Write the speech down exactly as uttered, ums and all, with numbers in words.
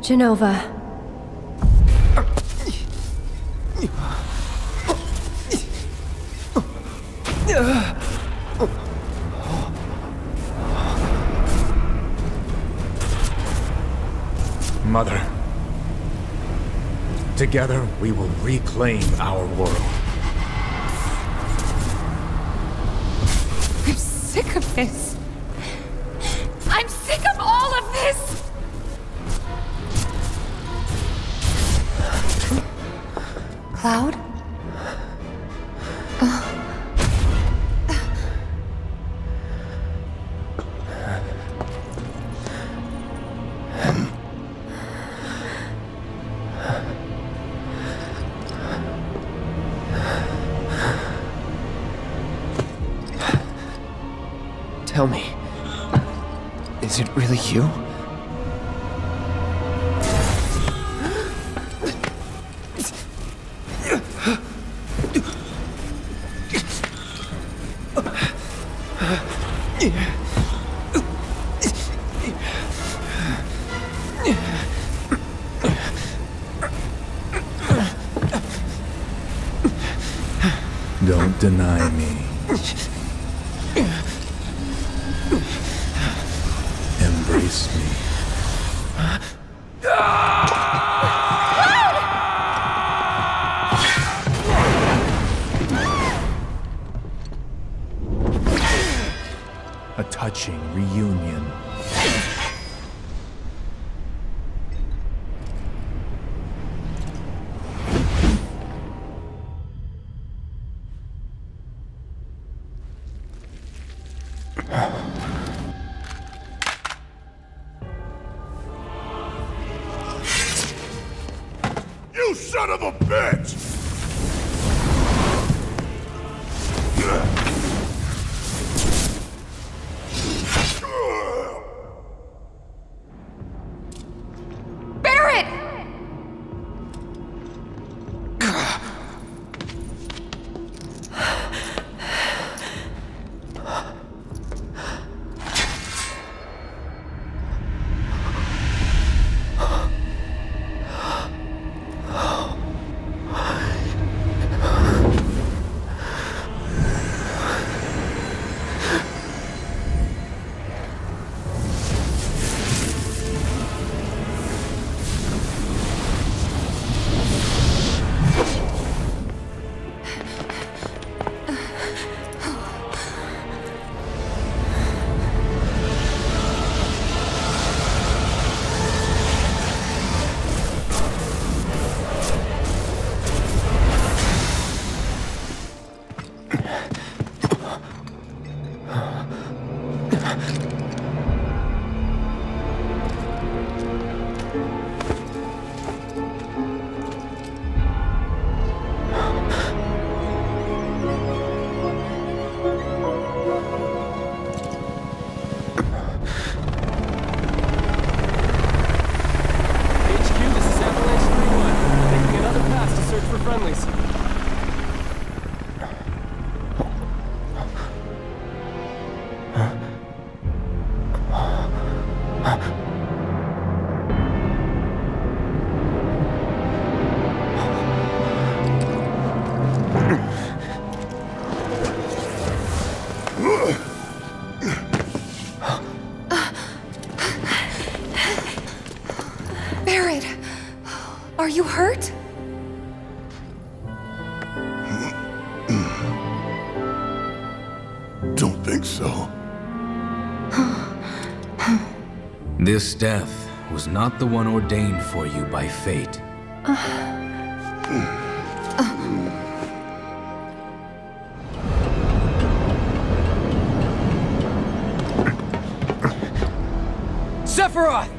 Genova. Mother, together we will reclaim our world. I'm sick of this. I'm sick of all of this. Cloud? Tell me, is it really you? Don't deny me. Embrace me. A touching reunion. You son of a bitch! Barret! Barret, are you hurt? Don't think so. This death was not the one ordained for you by fate. Uh, uh, Sephiroth!